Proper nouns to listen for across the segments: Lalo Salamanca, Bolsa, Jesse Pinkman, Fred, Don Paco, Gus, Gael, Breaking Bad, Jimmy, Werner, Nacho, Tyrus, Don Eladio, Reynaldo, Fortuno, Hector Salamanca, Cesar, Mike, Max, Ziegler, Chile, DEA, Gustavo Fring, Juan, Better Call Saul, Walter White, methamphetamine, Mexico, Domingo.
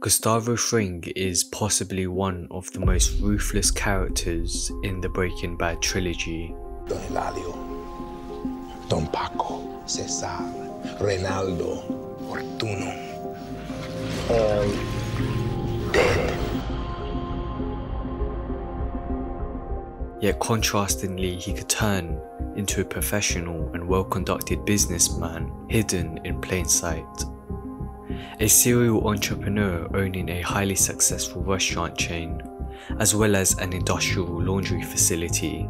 Gustavo Fring is possibly one of the most ruthless characters in the Breaking Bad trilogy. Don Eladio, Don Paco, Cesar, Reynaldo, Fortuno, all dead. Yet contrastingly, he could turn into a professional and well-conducted businessman hidden in plain sight. A serial entrepreneur owning a highly successful restaurant chain, as well as an industrial laundry facility.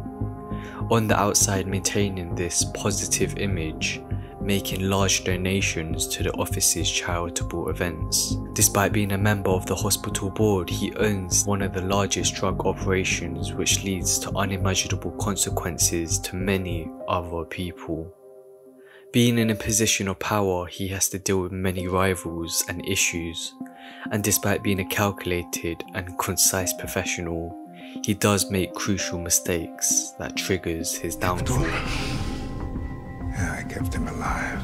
On the outside maintaining this positive image, making large donations to the office's charitable events. Despite being a member of the hospital board, he owns one of the largest drug operations, which leads to unimaginable consequences to many other people. Being in a position of power, he has to deal with many rivals and issues, and despite being a calculated and concise professional, he does make crucial mistakes that triggers his downfall. Yeah, I kept him alive.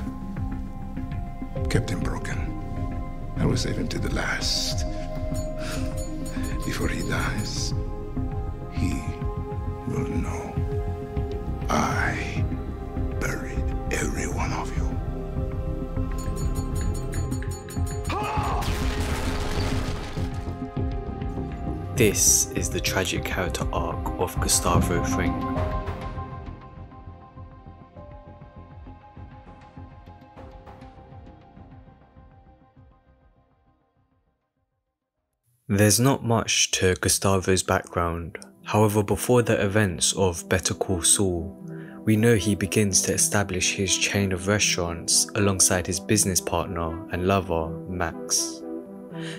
Kept him broken. I will save him to the last. Before he dies, he will know I buried every one of you. This is the tragic character arc of Gustavo Fring. There's not much to Gustavo's background. However, before the events of Better Call Saul, we know he begins to establish his chain of restaurants alongside his business partner and lover, Max.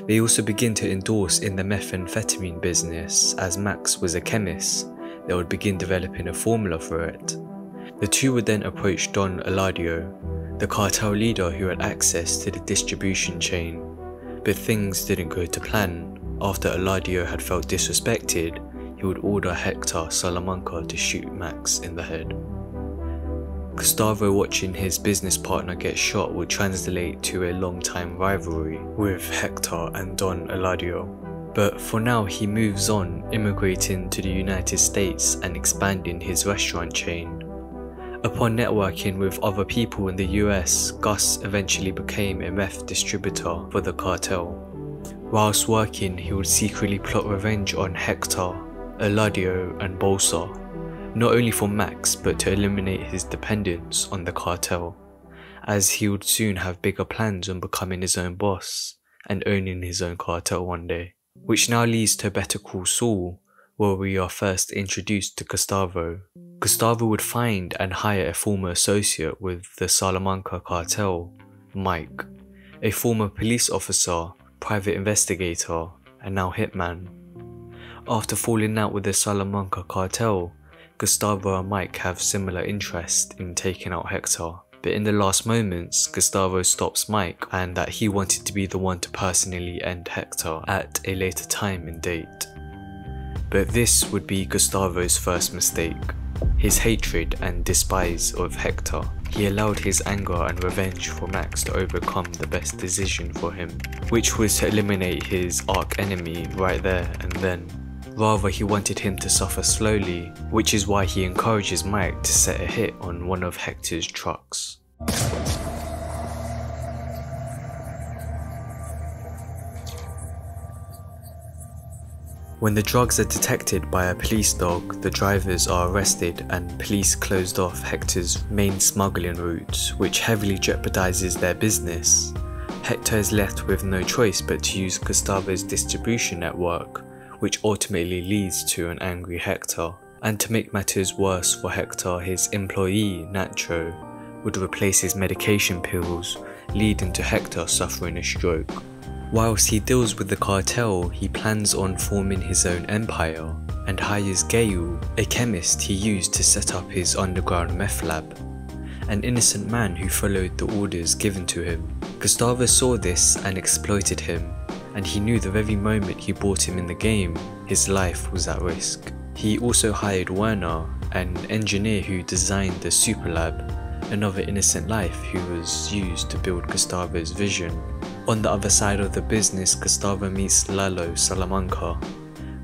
They also begin to endorse in the methamphetamine business, as Max was a chemist. They would begin developing a formula for it. The two would then approach Don Eladio, the cartel leader who had access to the distribution chain. But things didn't go to plan. After Eladio had felt disrespected, he would order Hector Salamanca to shoot Max in the head. Gustavo, watching his business partner get shot, would translate to a long-time rivalry with Hector and Don Eladio. But for now, he moves on, immigrating to the United States and expanding his restaurant chain. Upon networking with other people in the US, Gus eventually became a meth distributor for the cartel. Whilst working, he would secretly plot revenge on Hector, Eladio and Bolsa. Not only for Max, but to eliminate his dependence on the cartel, as he would soon have bigger plans on becoming his own boss and owning his own cartel one day. Which now leads to Better Call Saul, where we are first introduced to Gustavo. Gustavo would find and hire a former associate with the Salamanca cartel, Mike, a former police officer, private investigator, and now hitman. After falling out with the Salamanca cartel, Gustavo and Mike have similar interest in taking out Hector, but in the last moments, Gustavo stops Mike and that he wanted to be the one to personally end Hector at a later time and date. But this would be Gustavo's first mistake, his hatred and despise of Hector. He allowed his anger and revenge for Max to overcome the best decision for him, which was to eliminate his arch enemy right there and then. Rather, he wanted him to suffer slowly, which is why he encourages Mike to set a hit on one of Hector's trucks. When the drugs are detected by a police dog, the drivers are arrested and police closed off Hector's main smuggling routes, which heavily jeopardizes their business. Hector is left with no choice but to use Gustavo's distribution network, which ultimately leads to an angry Hector. And to make matters worse for Hector, his employee, Nacho, would replace his medication pills, leading to Hector suffering a stroke. Whilst he deals with the cartel, he plans on forming his own empire and hires Gael, a chemist he used to set up his underground meth lab, an innocent man who followed the orders given to him. Gustavo saw this and exploited him, and he knew the very moment he bought him in the game, his life was at risk. He also hired Werner, an engineer who designed the Super Lab, another innocent life who was used to build Gustavo's vision On the other side of the business, Gustavo meets Lalo Salamanca,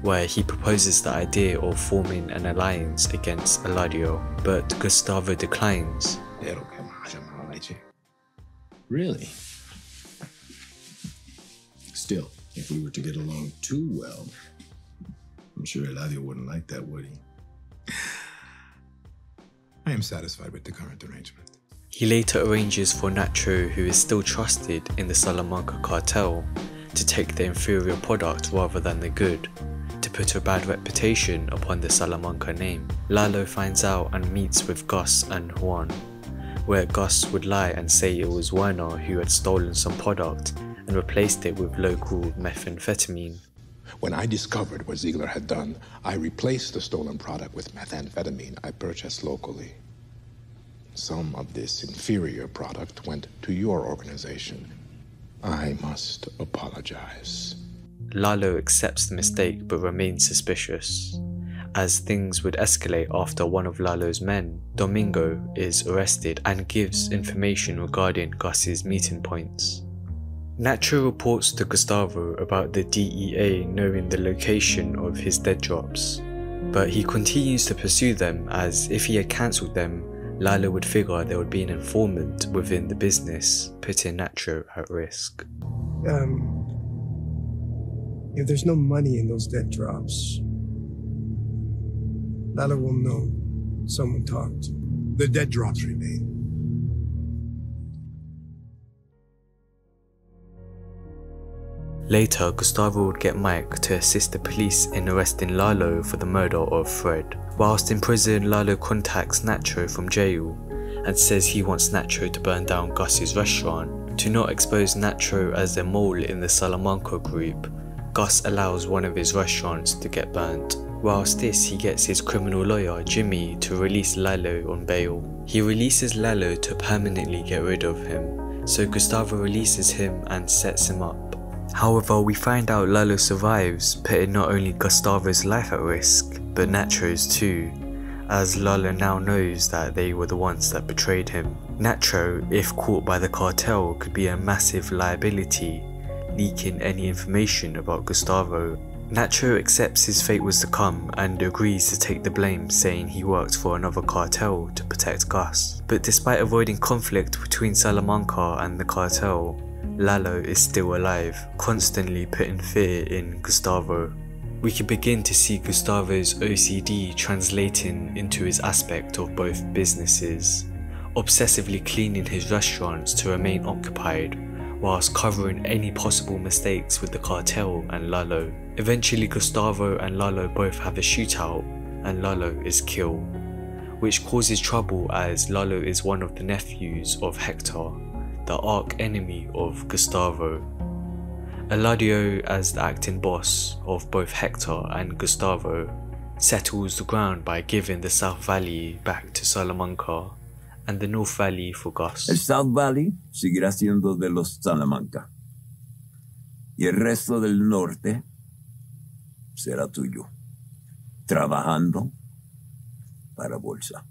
where he proposes the idea of forming an alliance against Eladio, but Gustavo declines. Really? Still, if we were to get along too well, I'm sure Eladio wouldn't like that, would he? I am satisfied with the current arrangement. He later arranges for Nacho, who is still trusted in the Salamanca cartel, to take the inferior product rather than the good, to put a bad reputation upon the Salamanca name. Lalo finds out and meets with Gus and Juan, where Gus would lie and say it was Werner who had stolen some product and replaced it with local methamphetamine. When I discovered what Ziegler had done, I replaced the stolen product with methamphetamine I purchased locally. Some of this inferior product went to your organization. I must apologize. Lalo accepts the mistake but remains suspicious, as things would escalate after one of Lalo's men, Domingo, is arrested and gives information regarding Gus's meeting points. Nacho reports to Gustavo about the DEA knowing the location of his dead drops, but he continues to pursue them, as if he had cancelled them, Lalo would figure there would be an informant within the business, putting Nacho at risk. If there's no money in those dead drops, Lalo will know someone talked. The dead drops remain. Later, Gustavo would get Mike to assist the police in arresting Lalo for the murder of Fred. Whilst in prison, Lalo contacts Nacho from jail and says he wants Nacho to burn down Gus's restaurant. To not expose Nacho as a mole in the Salamanca group, Gus allows one of his restaurants to get burnt. Whilst this, he gets his criminal lawyer, Jimmy, to release Lalo on bail. He releases Lalo to permanently get rid of him, so Gustavo releases him and sets him up. However, we find out Lalo survives, putting not only Gustavo's life at risk, but Nacho's too, as Lalo now knows that they were the ones that betrayed him. Nacho, if caught by the cartel, could be a massive liability, leaking any information about Gustavo. Nacho accepts his fate was to come and agrees to take the blame, saying he worked for another cartel to protect Gus. But despite avoiding conflict between Salamanca and the cartel, Lalo is still alive, constantly putting fear in Gustavo. We can begin to see Gustavo's OCD translating into his aspect of both businesses, obsessively cleaning his restaurants to remain occupied, whilst covering any possible mistakes with the cartel and Lalo. Eventually, Gustavo and Lalo both have a shootout and Lalo is killed, which causes trouble as Lalo is one of the nephews of Hector, the arch-enemy of Gustavo. Eladio, as the acting boss of both Hector and Gustavo, settles the ground by giving the South Valley back to Salamanca and the North Valley for Gus. El South Valley seguirá siendo de los Salamanca y el resto del norte será tuyo, trabajando para Bolsa.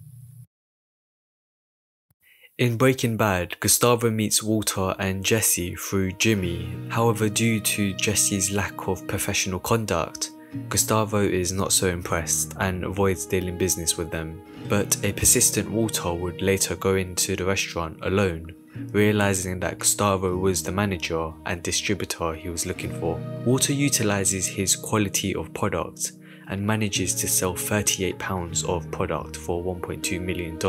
In Breaking Bad, Gustavo meets Walter and Jesse through Jimmy. However, due to Jesse's lack of professional conduct, Gustavo is not so impressed and avoids dealing business with them. But a persistent Walter would later go into the restaurant alone, realizing that Gustavo was the manager and distributor he was looking for. Walter utilizes his quality of product and manages to sell £38 of product for $1.2 million.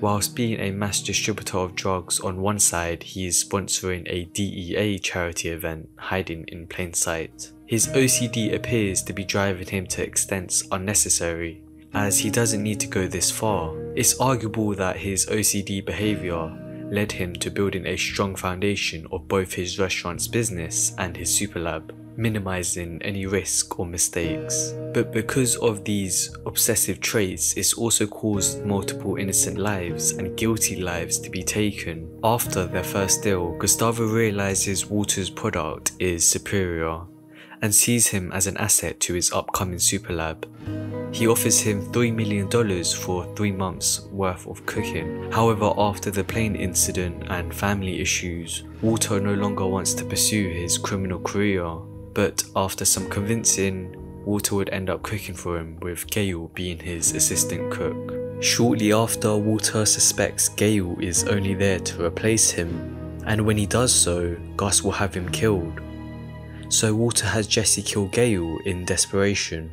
Whilst being a mass distributor of drugs on one side, he is sponsoring a DEA charity event, hiding in plain sight. His OCD appears to be driving him to extents unnecessary, as he doesn't need to go this far. It's arguable that his OCD behaviour led him to building a strong foundation of both his restaurant's business and his superlab, minimizing any risk or mistakes. But because of these obsessive traits, it's also caused multiple innocent lives and guilty lives to be taken. After their first deal, Gustavo realizes Walter's product is superior and sees him as an asset to his upcoming superlab. He offers him $3 million for 3 months worth of cooking. However, after the plane incident and family issues, Walter no longer wants to pursue his criminal career, but after some convincing, Walter would end up cooking for him, with Gael being his assistant cook. Shortly after, Walter suspects Gael is only there to replace him, and when he does so, Gus will have him killed. So Walter has Jesse kill Gael in desperation.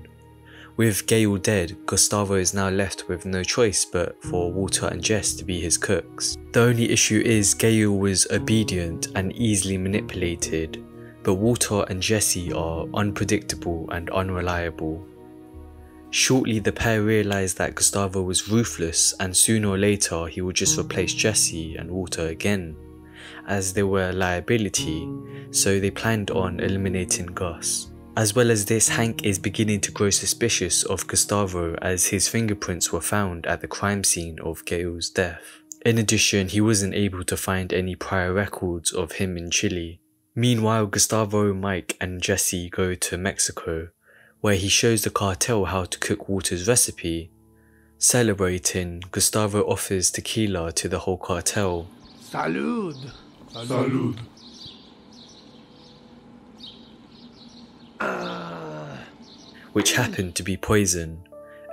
With Gael dead, Gustavo is now left with no choice but for Walter and Jess to be his cooks. The only issue is Gael was obedient and easily manipulated, but Walter and Jesse are unpredictable and unreliable. Shortly, the pair realised that Gustavo was ruthless, and sooner or later he would just replace Jesse and Walter again, as they were a liability, so they planned on eliminating Gus. As well as this, Hank is beginning to grow suspicious of Gustavo, as his fingerprints were found at the crime scene of Gael's death. In addition, he wasn't able to find any prior records of him in Chile. Meanwhile, Gustavo, Mike and Jesse go to Mexico, where he shows the cartel how to cook Walter's recipe. Celebrating, Gustavo offers tequila to the whole cartel. Salud! Salud! Which happened to be poison,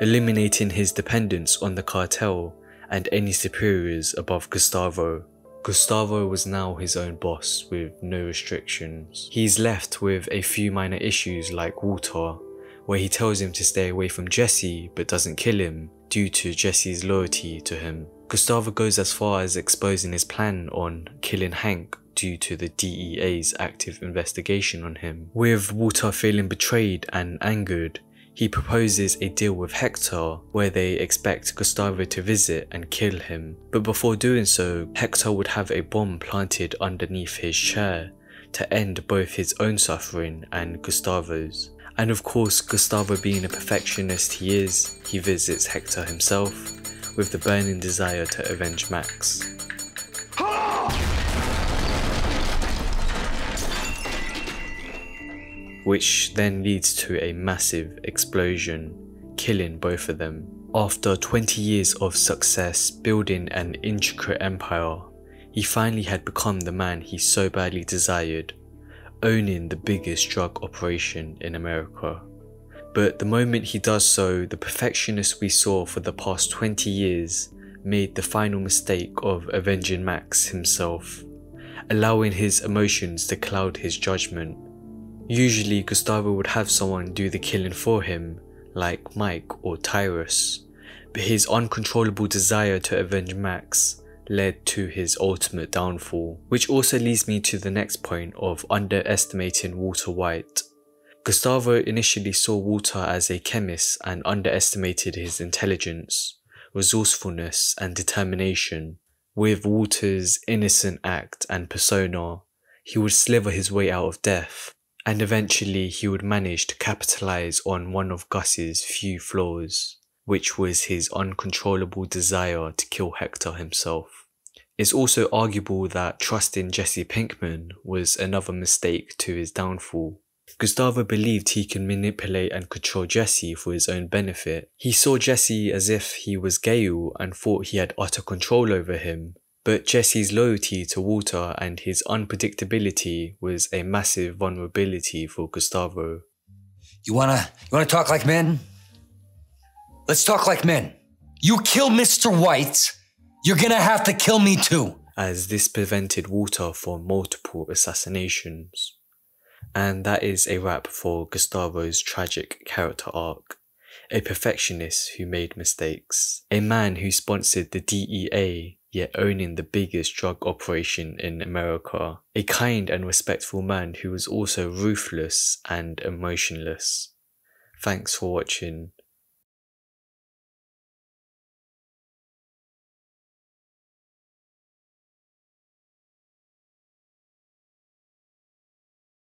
eliminating his dependence on the cartel and any superiors above Gustavo. Gustavo was now his own boss with no restrictions. He's left with a few minor issues like Walter, where he tells him to stay away from Jesse but doesn't kill him due to Jesse's loyalty to him. Gustavo goes as far as exposing his plan on killing Hank due to the DEA's active investigation on him. With Walter feeling betrayed and angered, he proposes a deal with Hector where they expect Gustavo to visit and kill him, but before doing so, Hector would have a bomb planted underneath his chair to end both his own suffering and Gustavo's. And of course, Gustavo being a perfectionist he is, he visits Hector himself with the burning desire to avenge Max. Which then leads to a massive explosion, killing both of them. After 20 years of success building an intricate empire, he finally had become the man he so badly desired, owning the biggest drug operation in America. But the moment he does so, the perfectionist we saw for the past 20 years made the final mistake of avenging Max himself, allowing his emotions to cloud his judgment. Usually Gustavo would have someone do the killing for him, like Mike or Tyrus, but his uncontrollable desire to avenge Max led to his ultimate downfall, which also leads me to the next point of underestimating Walter White. Gustavo initially saw Walter as a chemist and underestimated his intelligence, resourcefulness and determination. With Walter's innocent act and persona, he would sliver his way out of death, and eventually he would manage to capitalize on one of Gus's few flaws, which was his uncontrollable desire to kill Hector himself. It's also arguable that trusting Jesse Pinkman was another mistake to his downfall. Gustavo believed he can manipulate and control Jesse for his own benefit. He saw Jesse as if he was Gael and thought he had utter control over him, but Jesse's loyalty to Walter and his unpredictability was a massive vulnerability for Gustavo. You wanna talk like men? Let's talk like men. You kill Mr. White, you're gonna have to kill me too. As this prevented Walter from multiple assassinations. And that is a wrap for Gustavo's tragic character arc. A perfectionist who made mistakes. A man who sponsored the DEA, yet owning the biggest drug operation in America. A kind and respectful man who was also ruthless and emotionless. Thanks for watching.